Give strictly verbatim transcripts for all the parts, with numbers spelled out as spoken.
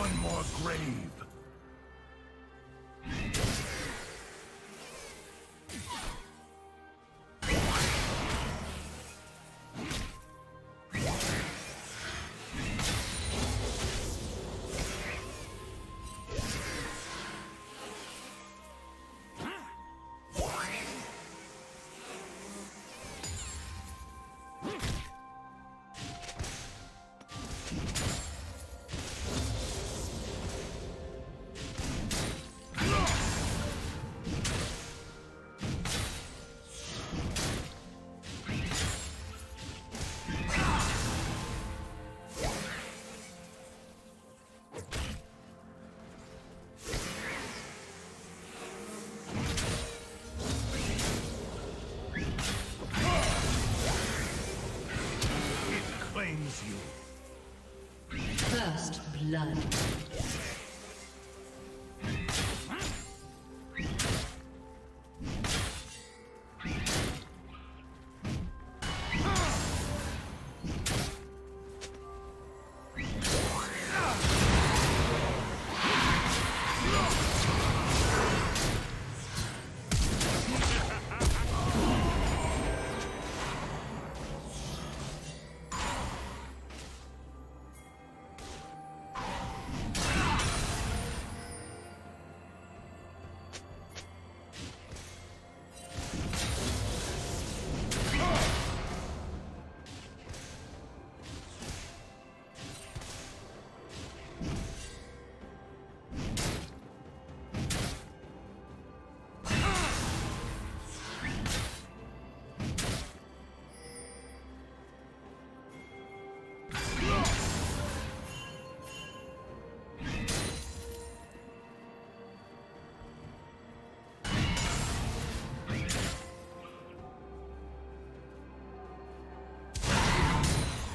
one more grave. First blood.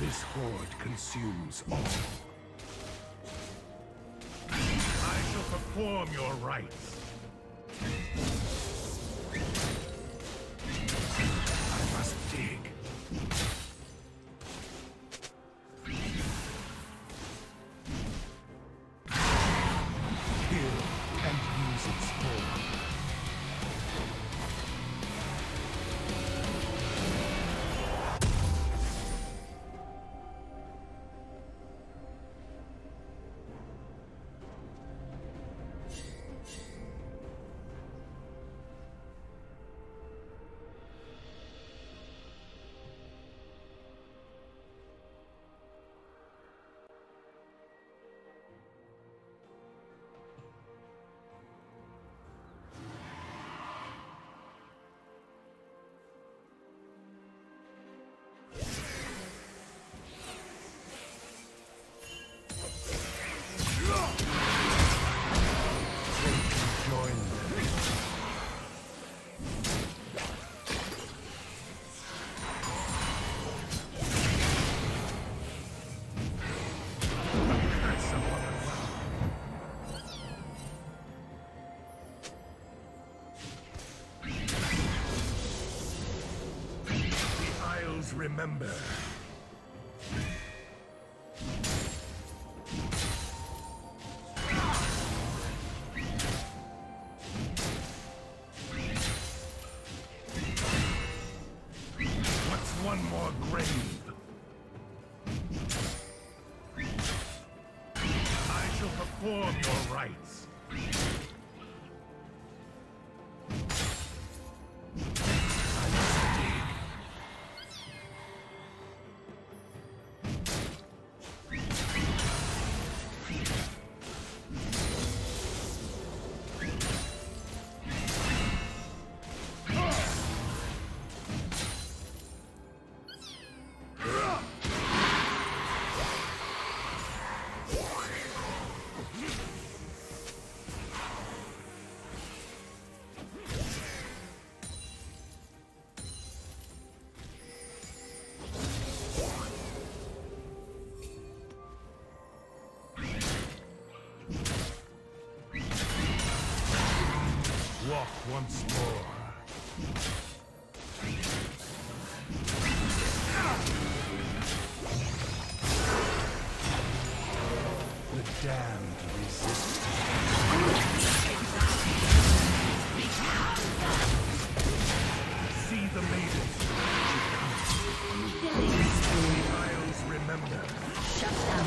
This horde consumes all. I shall perform your rites. I must dig. Remember. Once more. The damned resistance. See the maidens. Destroy Isles, remember. Shut down.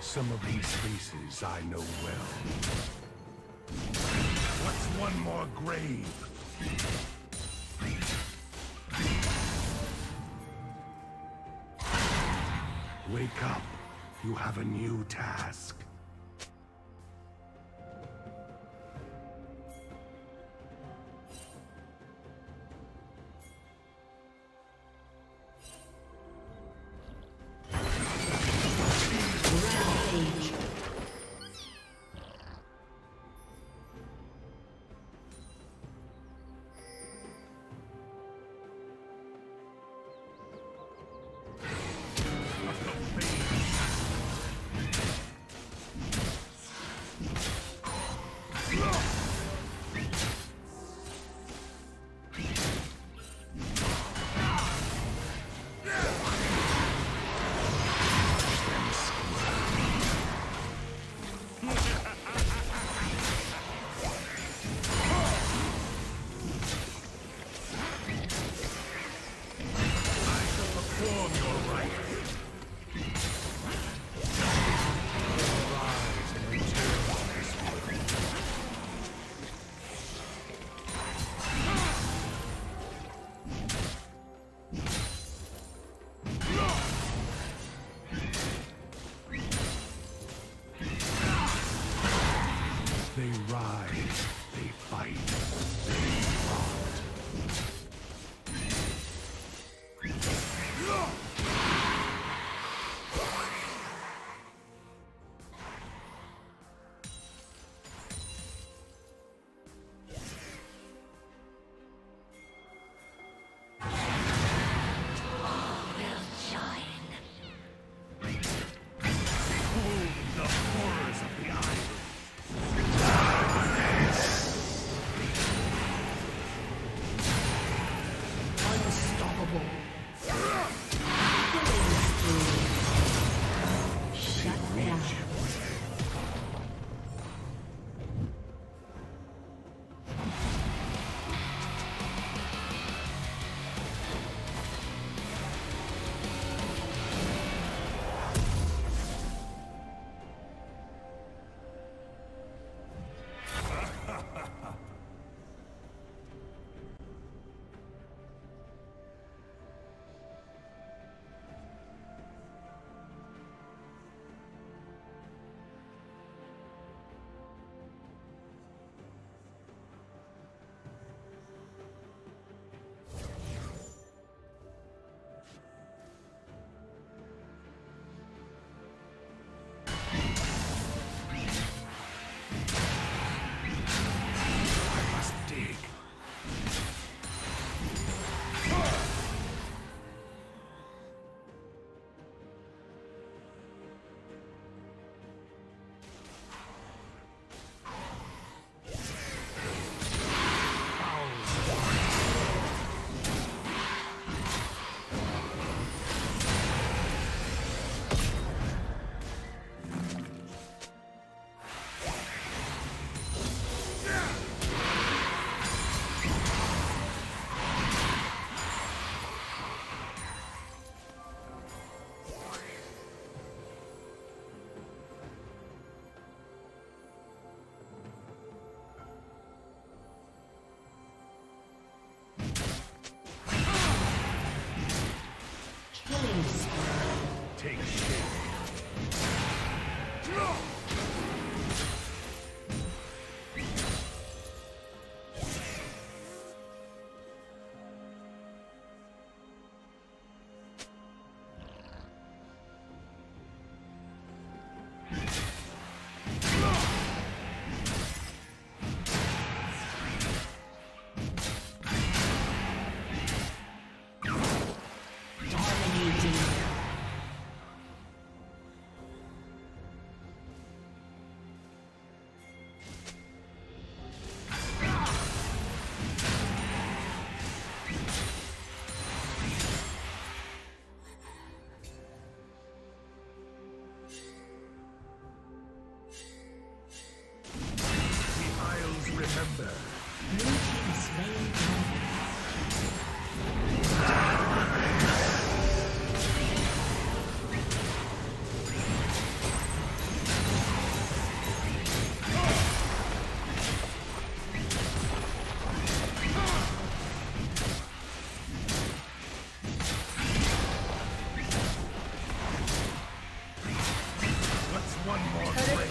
Some of these faces I know well. What's one more grave? Wake up. You have a new task. Fight. They fought.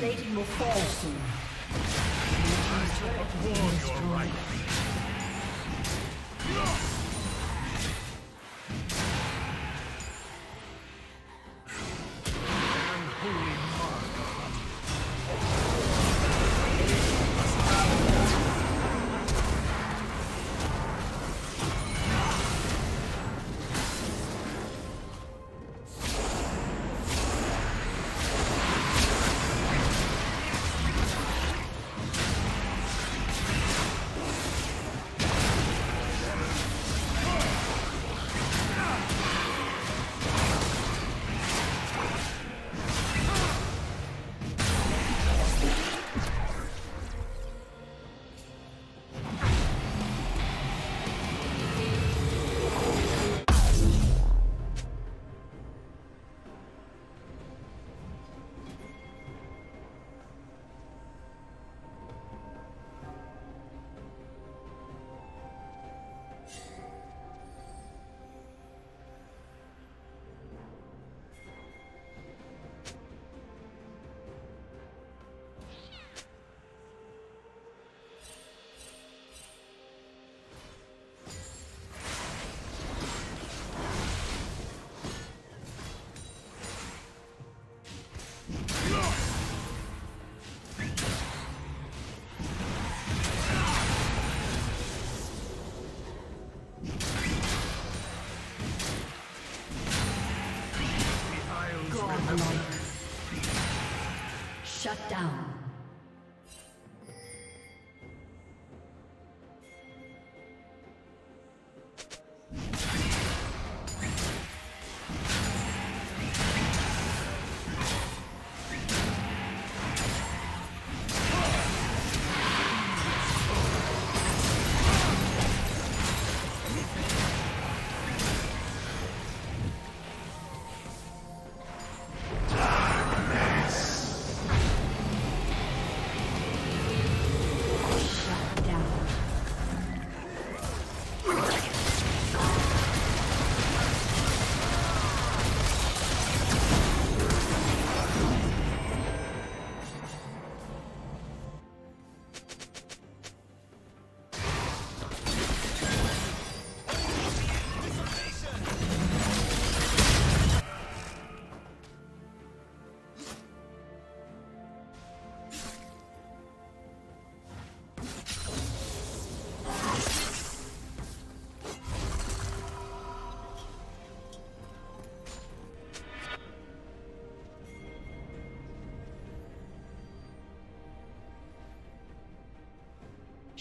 plating will fall soon. You turret your right. No! Shut down.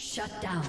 Shut down.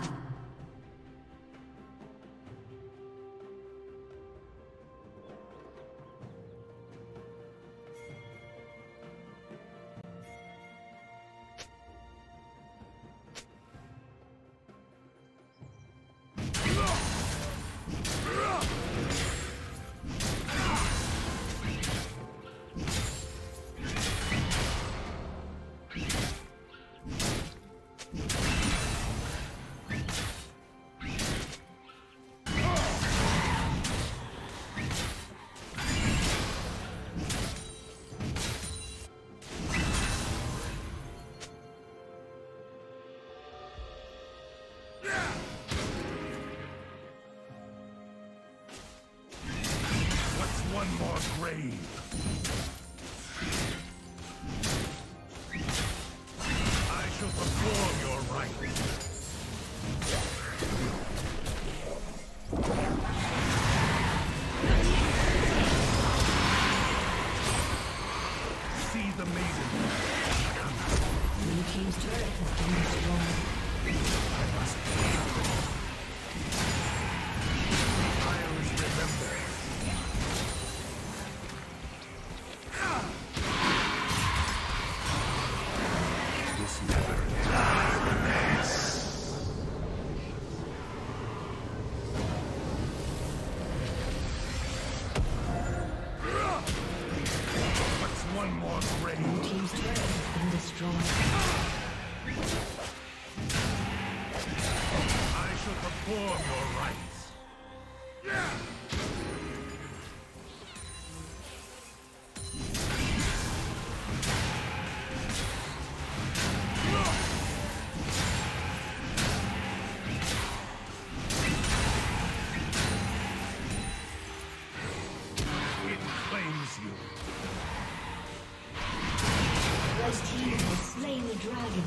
dragon.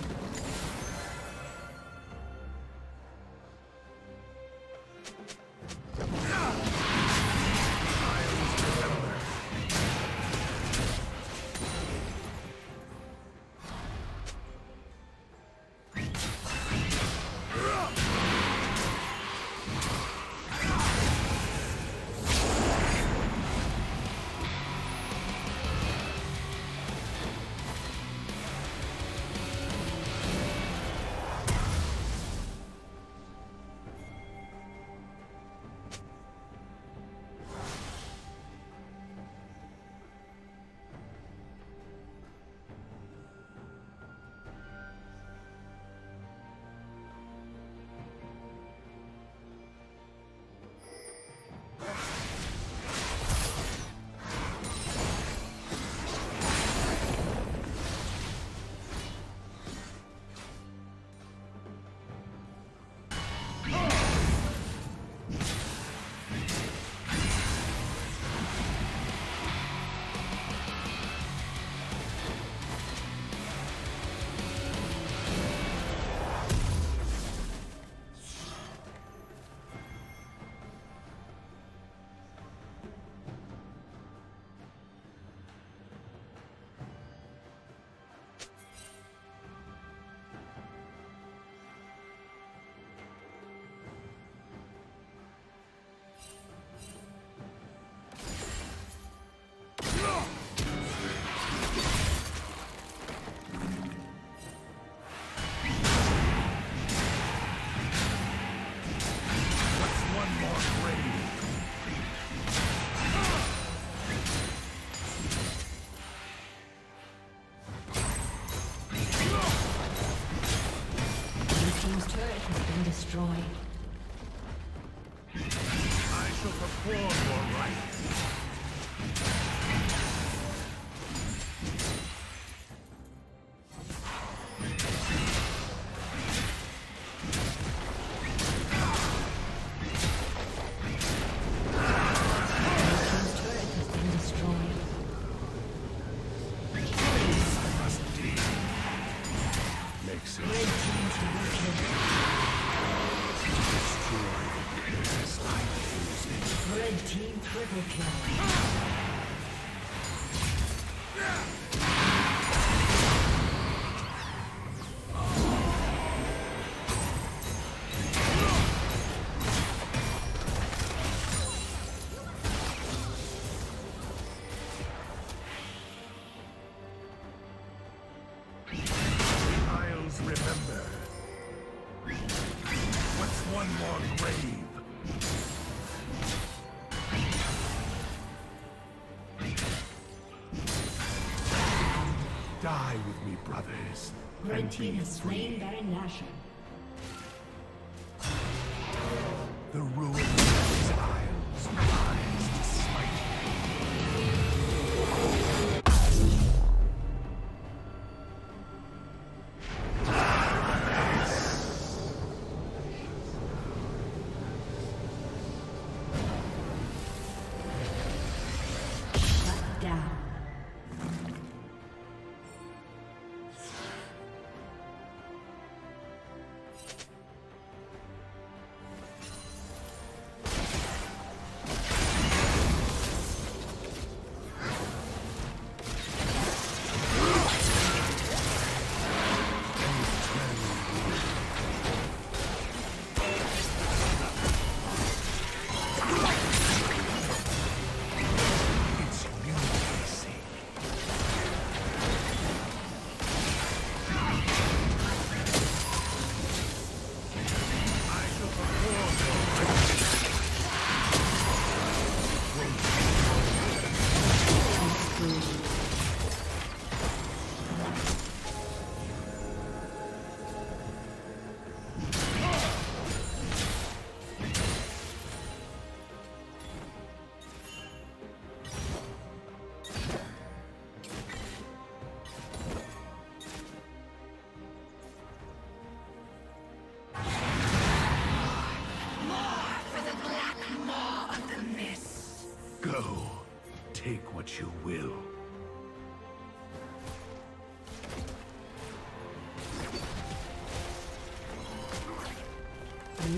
Die with me, brothers. Red team has slain Baron Nashor. The ruin of these isles rise to smite. Shut down. Take what you will. Blue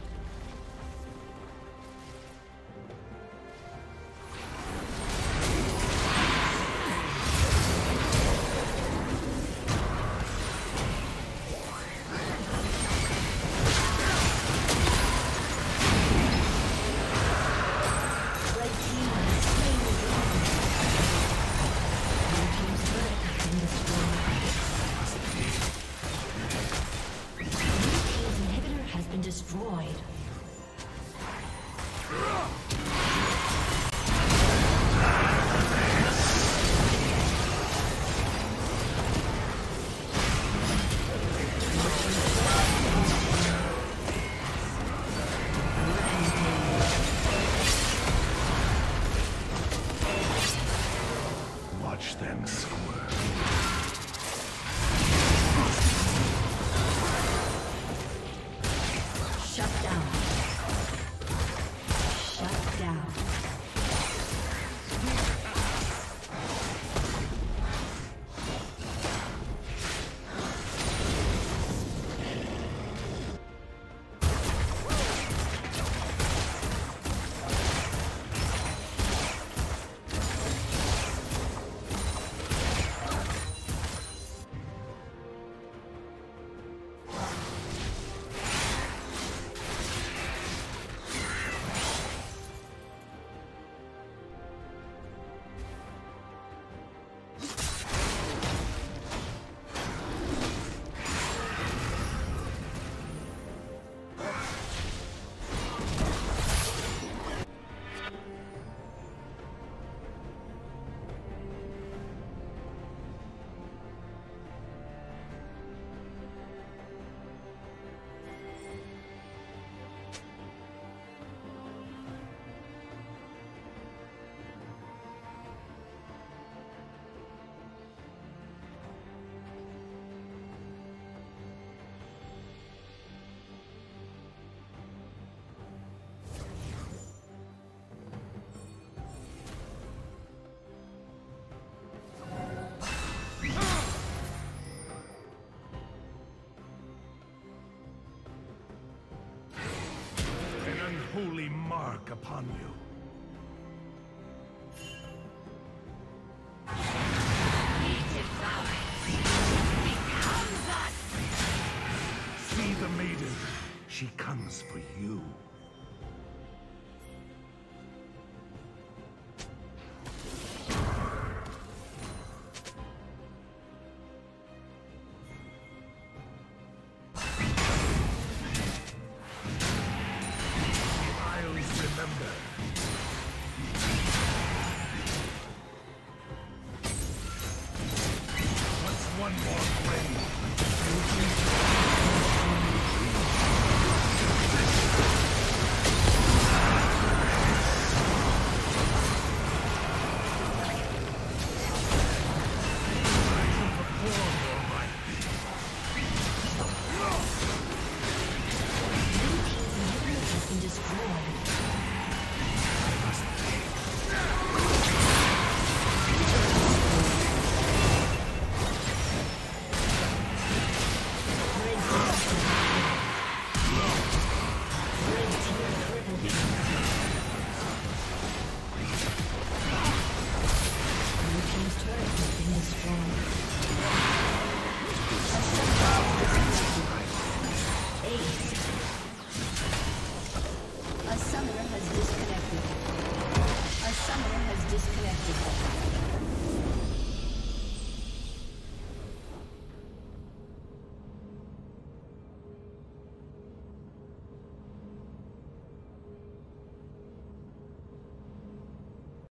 Holy mark upon you. See the maiden. She comes for you. Remember.